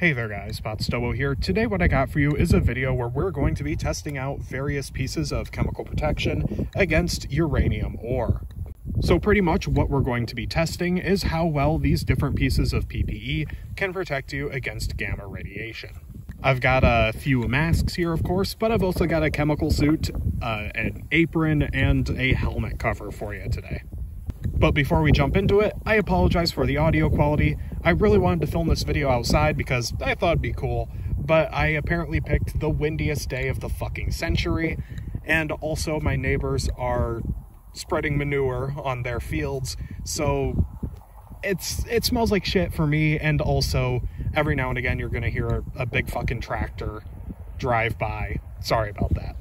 Hey there guys, Botstowo here. Today what I got for you is a video where we're going to be testing out various pieces of chemical protection against uranium ore. So pretty much what we're going to be testing is how well these different pieces of PPE can protect you against gamma radiation. I've got a few masks here, of course, but I've also got a chemical suit, an apron, and a helmet cover for you today. But before we jump into it, I apologize for the audio quality. I really wanted to film this video outside because I thought it'd be cool, but I apparently picked the windiest day of the fucking century, and also my neighbors are spreading manure on their fields, so it smells like shit for me, and also every now and again you're gonna hear a big fucking tractor drive by. Sorry about that.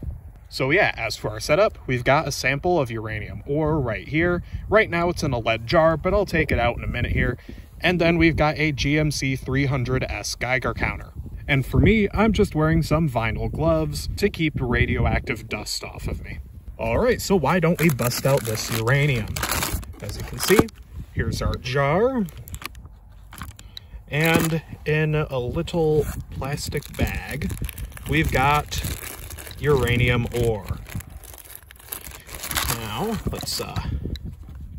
So yeah, as for our setup, we've got a sample of uranium ore right here. Right now it's in a lead jar, but I'll take it out in a minute here. And then we've got a GMC 300S Geiger counter. And for me, I'm just wearing some vinyl gloves to keep radioactive dust off of me. All right, so why don't we bust out this uranium? As you can see, here's our jar. And in a little plastic bag, we've got uranium ore. Now let's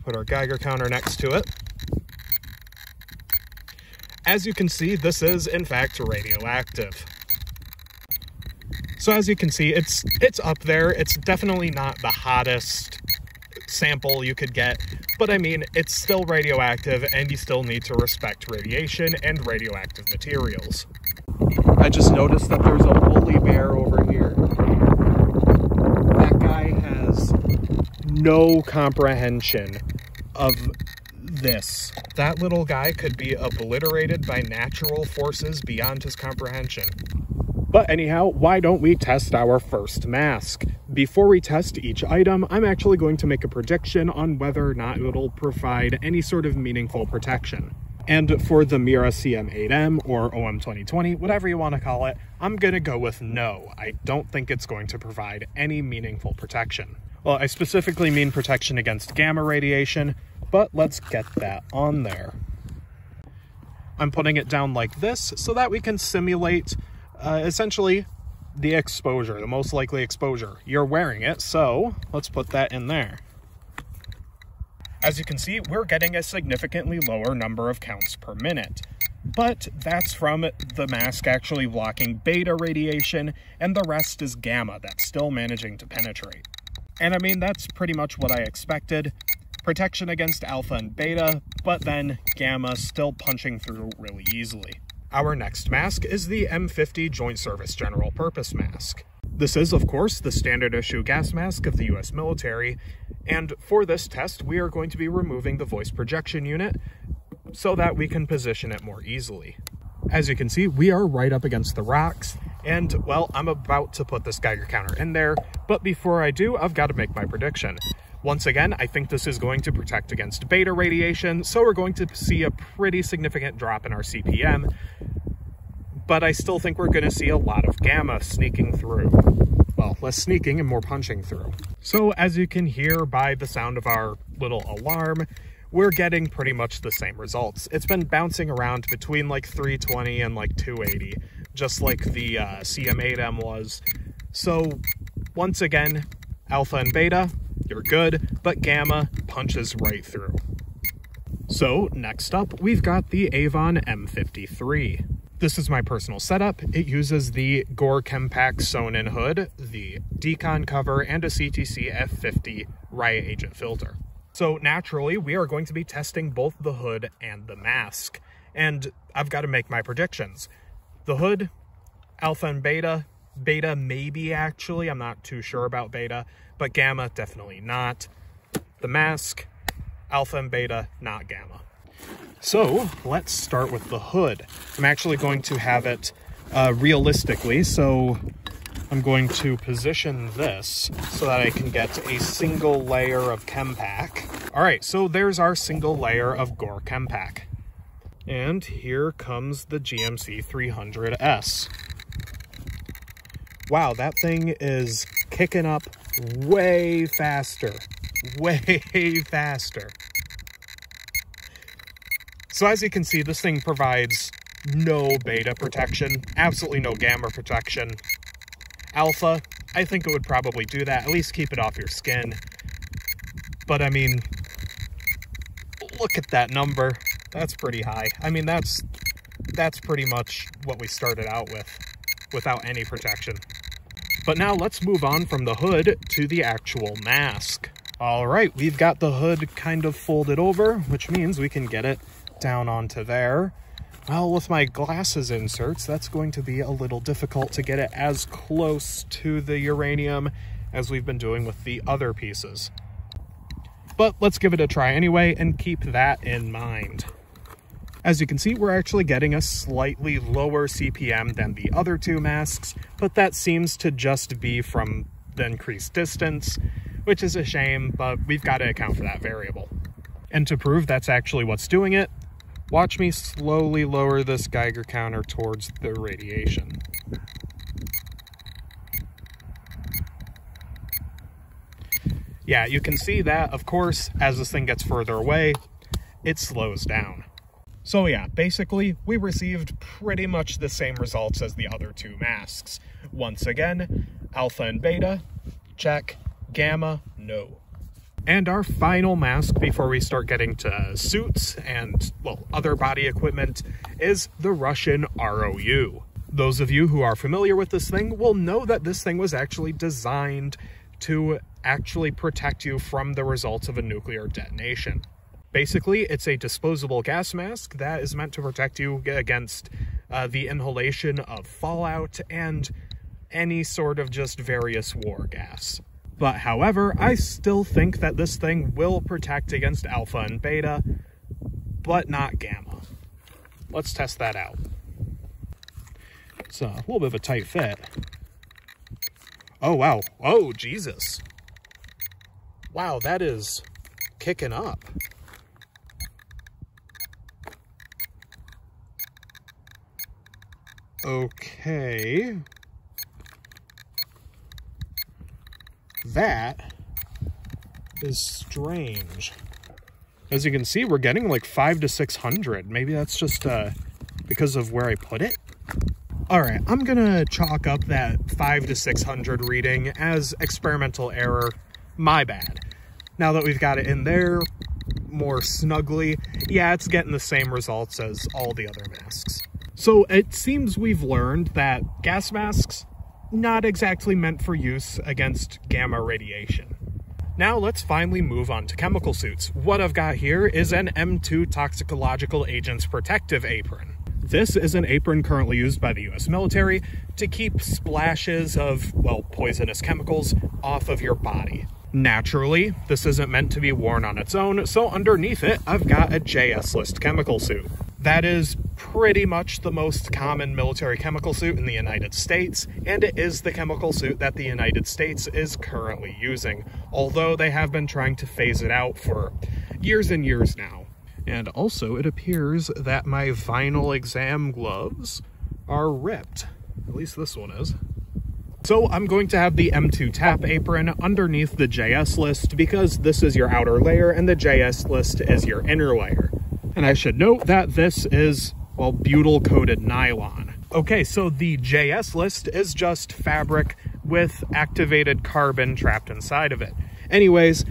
put our Geiger counter next to it. As you can see, this is in fact radioactive. So as you can see, it's up there. It's definitely not the hottest sample you could get, but I mean, it's still radioactive and you still need to respect radiation and radioactive materials. I just noticed that there's a woolly bear over here. That guy has no comprehension of this. That little guy could be obliterated by natural forces beyond his comprehension. But anyhow, why don't we test our first mask? Before we test each item, I'm actually going to make a prediction on whether or not it'll provide any sort of meaningful protection. And for the Mira CM8M, or OM2020, whatever you want to call it, I'm going to go with no. I don't think it's going to provide any meaningful protection. Well, I specifically mean protection against gamma radiation, but let's get that on there. I'm putting it down like this so that we can simulate, essentially, the exposure, the most likely exposure. You're wearing it, so let's put that in there. As you can see, we're getting a significantly lower number of counts per minute, but that's from the mask actually blocking beta radiation, and the rest is gamma that's still managing to penetrate. And I mean, that's pretty much what I expected. Protection against alpha and beta, but then gamma still punching through really easily. Our next mask is the M50 Joint Service General Purpose Mask. This is, of course, the standard issue gas mask of the US military, and for this test, we are going to be removing the voice projection unit so that we can position it more easily. As you can see, we are right up against the rocks, and, well, I'm about to put this Geiger counter in there, but before I do, I've got to make my prediction. Once again, I think this is going to protect against beta radiation, so we're going to see a pretty significant drop in our CPM, but I still think we're going to see a lot of gamma sneaking through. Well, less sneaking and more punching through. So as you can hear by the sound of our little alarm, we're getting pretty much the same results. It's been bouncing around between like 320 and like 280, just like the CM8M was. So once again, alpha and beta, you're good, but gamma punches right through. So next up, we've got the Avon M53. This is my personal setup. It uses the Gore ChemPak sewn-in hood, the decon cover, and a CTC F50 riot agent filter. So naturally, we are going to be testing both the hood and the mask, and I've got to make my predictions. The hood, alpha and beta, beta maybe actually, I'm not too sure about beta, but gamma definitely not. The mask, alpha and beta, not gamma. So let's start with the hood. I'm actually going to have it realistically, so I'm going to position this so that I can get a single layer of ChemPak. All right, so there's our single layer of Gore ChemPak. And here comes the GMC 300S. Wow, that thing is kicking up way faster, way faster. So as you can see, this thing provides no beta protection, absolutely no gamma protection. Alpha, I think it would probably do that, at least keep it off your skin. But I mean, look at that number. That's pretty high. I mean, that's pretty much what we started out with, without any protection. But now let's move on from the hood to the actual mask. All right, we've got the hood kind of folded over, which means we can get it down onto there. Well, with my glasses inserts, that's going to be a little difficult to get it as close to the uranium as we've been doing with the other pieces. But let's give it a try anyway and keep that in mind. As you can see, we're actually getting a slightly lower CPM than the other two masks, but that seems to just be from the increased distance, which is a shame, but we've got to account for that variable. And to prove that's actually what's doing it, watch me slowly lower this Geiger counter towards the radiation. Yeah, you can see that, of course, as this thing gets further away, it slows down. So yeah, basically, we received pretty much the same results as the other two masks. Once again, alpha and beta, check, gamma, no. And our final mask before we start getting to suits and, well, other body equipment is the Russian ROU. Those of you who are familiar with this thing will know that this thing was actually designed to actually protect you from the results of a nuclear detonation. Basically, it's a disposable gas mask that is meant to protect you against the inhalation of fallout and any sort of just various war gas. But however, I still think that this thing will protect against alpha and beta, but not gamma. Let's test that out. It's a little bit of a tight fit. Oh, wow. Oh, Jesus. Wow, that is kicking up. Okay. That is strange. As you can see, we're getting like 500 to 600. Maybe that's just because of where I put it. All right, I'm gonna chalk up that 500 to 600 reading as experimental error. My bad. Now that we've got it in there more snugly, yeah, it's getting the same results as all the other masks. So it seems we've learned that gas masks, not exactly meant for use against gamma radiation. Now let's finally move on to chemical suits. What I've got here is an M2 Toxicological Agents Protective Apron. This is an apron currently used by the US military to keep splashes of, well, poisonous chemicals off of your body. Naturally, this isn't meant to be worn on its own, so underneath it, I've got a JS List chemical suit. That is pretty much the most common military chemical suit in the United States, and it is the chemical suit that the United States is currently using, although they have been trying to phase it out for years and years now. And also, it appears that my vinyl exam gloves are ripped. At least this one is. So I'm going to have the M2 TAP apron underneath the JS List because this is your outer layer and the JS List is your inner layer. And I should note that this is, well, butyl-coated nylon. Okay, so the JS List is just fabric with activated carbon trapped inside of it. Anyways,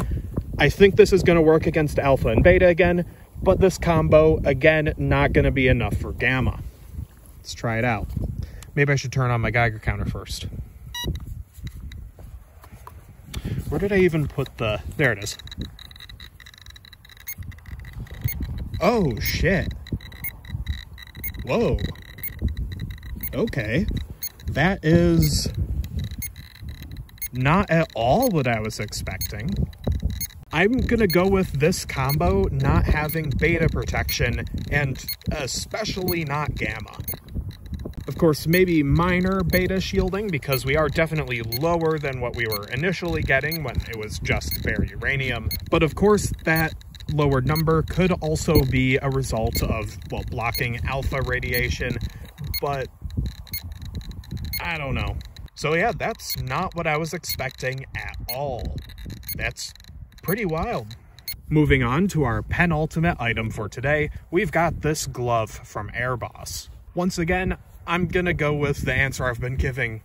I think this is going to work against alpha and beta again, but this combo, again, not going to be enough for gamma. Let's try it out. Maybe I should turn on my Geiger counter first. Where did I even put the... There it is. Oh, shit. Whoa. Okay. That is not at all what I was expecting. I'm gonna go with this combo not having beta protection and especially not gamma. Of course, maybe minor beta shielding because we are definitely lower than what we were initially getting when it was just bare uranium. But of course, that lower number could also be a result of, well, blocking alpha radiation, but I don't know. So yeah, that's not what I was expecting at all. That's pretty wild. Moving on to our penultimate item for today, we've got this glove from Airboss. Once again, I'm gonna go with the answer I've been giving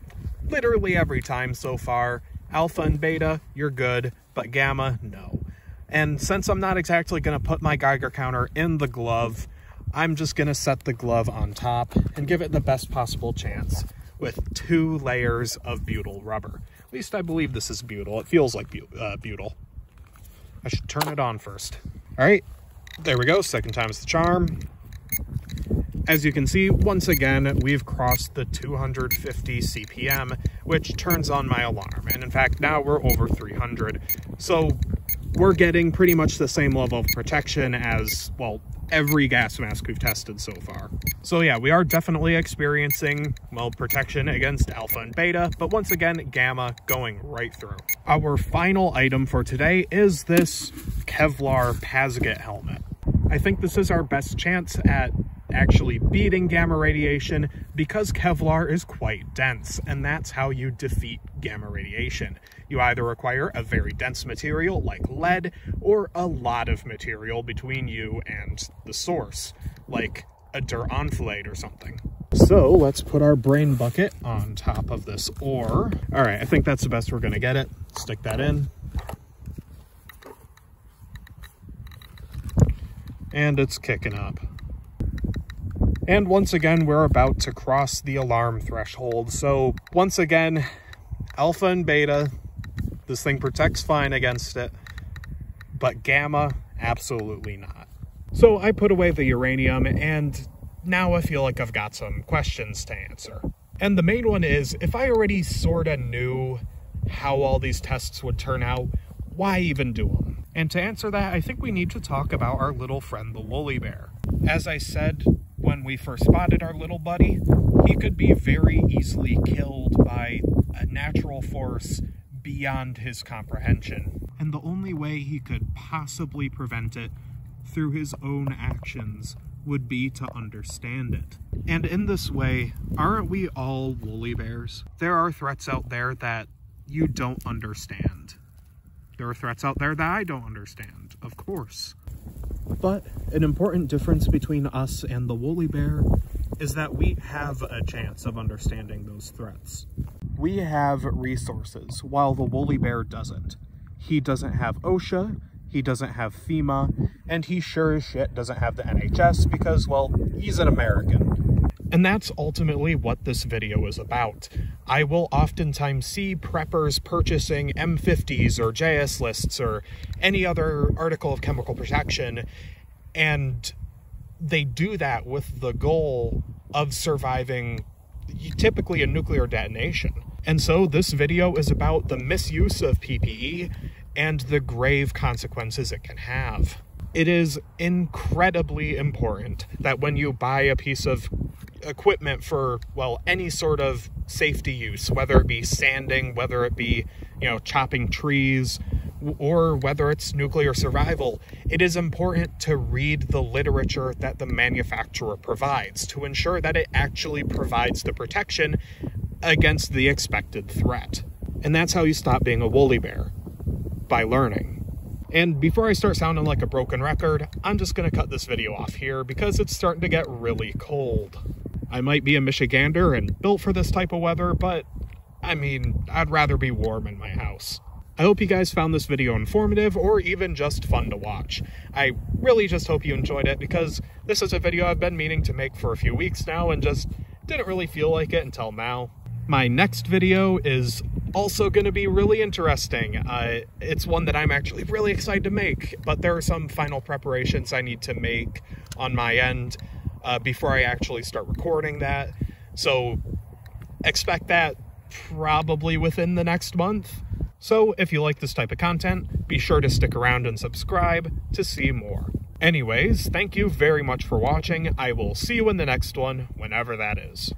literally every time so far. Alpha and beta, you're good, but gamma, no. And since I'm not exactly gonna put my Geiger counter in the glove, I'm just gonna set the glove on top and give it the best possible chance with 2 layers of butyl rubber. At least I believe this is butyl. It feels like butyl. I should turn it on first. All right, there we go, second time's the charm. As you can see, once again, we've crossed the 250 CPM, which turns on my alarm. And in fact, now we're over 300. So we're getting pretty much the same level of protection as, well, every gas mask we've tested so far. So yeah, we are definitely experiencing, well, protection against alpha and beta, but once again, gamma going right through. Our final item for today is this Kevlar PASGT helmet. I think this is our best chance at actually beating gamma radiation because Kevlar is quite dense, and that's how you defeat gamma radiation. You either require a very dense material like lead or a lot of material between you and the source, like a duronflate or something. So let's put our brain bucket on top of this ore. All right, I think that's the best we're gonna get it. Stick that in. And it's kicking up. And once again, we're about to cross the alarm threshold. So once again, alpha and beta, this thing protects fine against it, but gamma, absolutely not. So I put away the uranium, and now I feel like I've got some questions to answer. And the main one is, if I already sorta knew how all these tests would turn out, why even do them? And to answer that, I think we need to talk about our little friend, the woolly bear. As I said, when we first spotted our little buddy, he could be very easily killed by a natural force beyond his comprehension. And the only way he could possibly prevent it through his own actions would be to understand it. And in this way, aren't we all woolly bears? There are threats out there that you don't understand. There are threats out there that I don't understand, of course. But an important difference between us and the woolly bear is that we have a chance of understanding those threats. We have resources, while the woolly bear doesn't. He doesn't have OSHA, he doesn't have FEMA, and he sure as shit doesn't have the NHS because, well, he's an American. And that's ultimately what this video is about. I will oftentimes see preppers purchasing M50s or JS Lists or any other article of chemical protection, and they do that with the goal of surviving typically a nuclear detonation. And so this video is about the misuse of PPE and the grave consequences it can have. It is incredibly important that when you buy a piece of equipment for, well, any sort of safety use, whether it be sanding, whether it be, you know, chopping trees, or whether it's nuclear survival, it is important to read the literature that the manufacturer provides to ensure that it actually provides the protection against the expected threat. And that's how you stop being a woolly bear, by learning. And before I start sounding like a broken record, I'm just gonna cut this video off here because it's starting to get really cold. I might be a Michigander and built for this type of weather, but I mean, I'd rather be warm in my house. I hope you guys found this video informative or even just fun to watch. I really just hope you enjoyed it because this is a video I've been meaning to make for a few weeks now and just didn't really feel like it until now. My next video is also going to be really interesting. It's one that I'm actually really excited to make, but there are some final preparations I need to make on my end before I actually start recording that. So expect that probably within the next month. So if you like this type of content, be sure to stick around and subscribe to see more. Anyways, thank you very much for watching. I will see you in the next one, whenever that is.